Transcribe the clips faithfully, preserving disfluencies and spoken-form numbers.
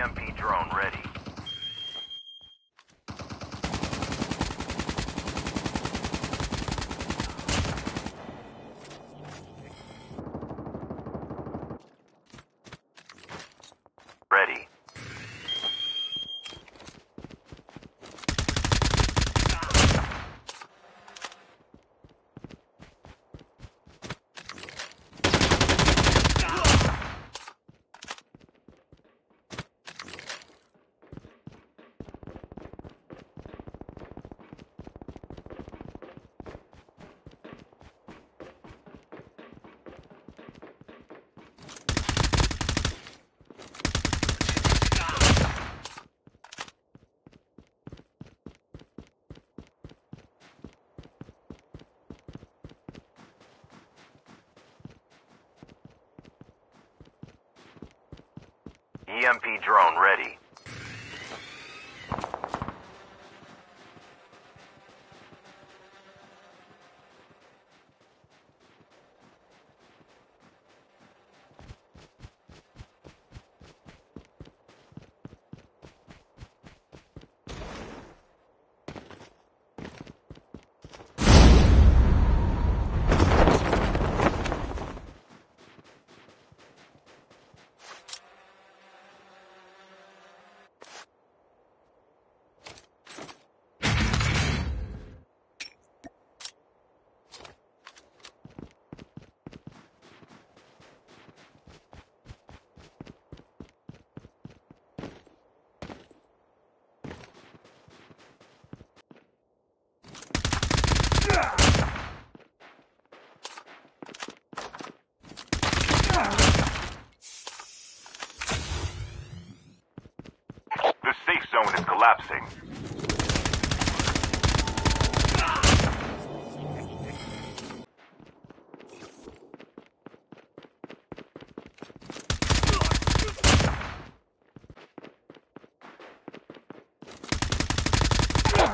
E M P drone ready. Ready. E M P drone ready. The safe zone is collapsing.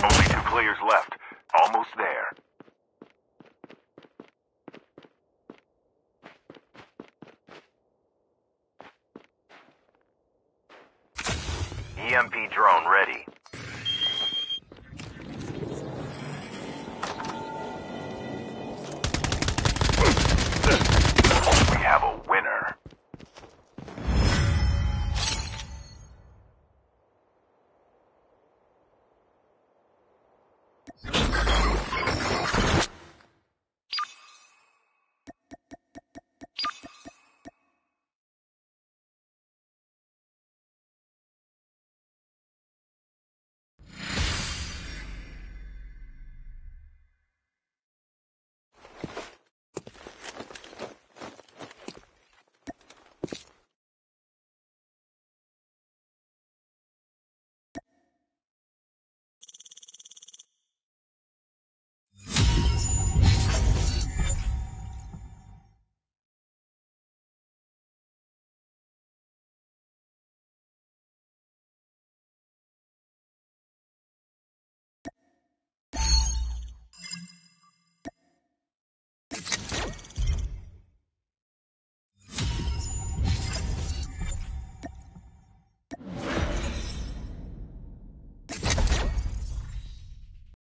Only two players left. Almost there. E M P drone ready.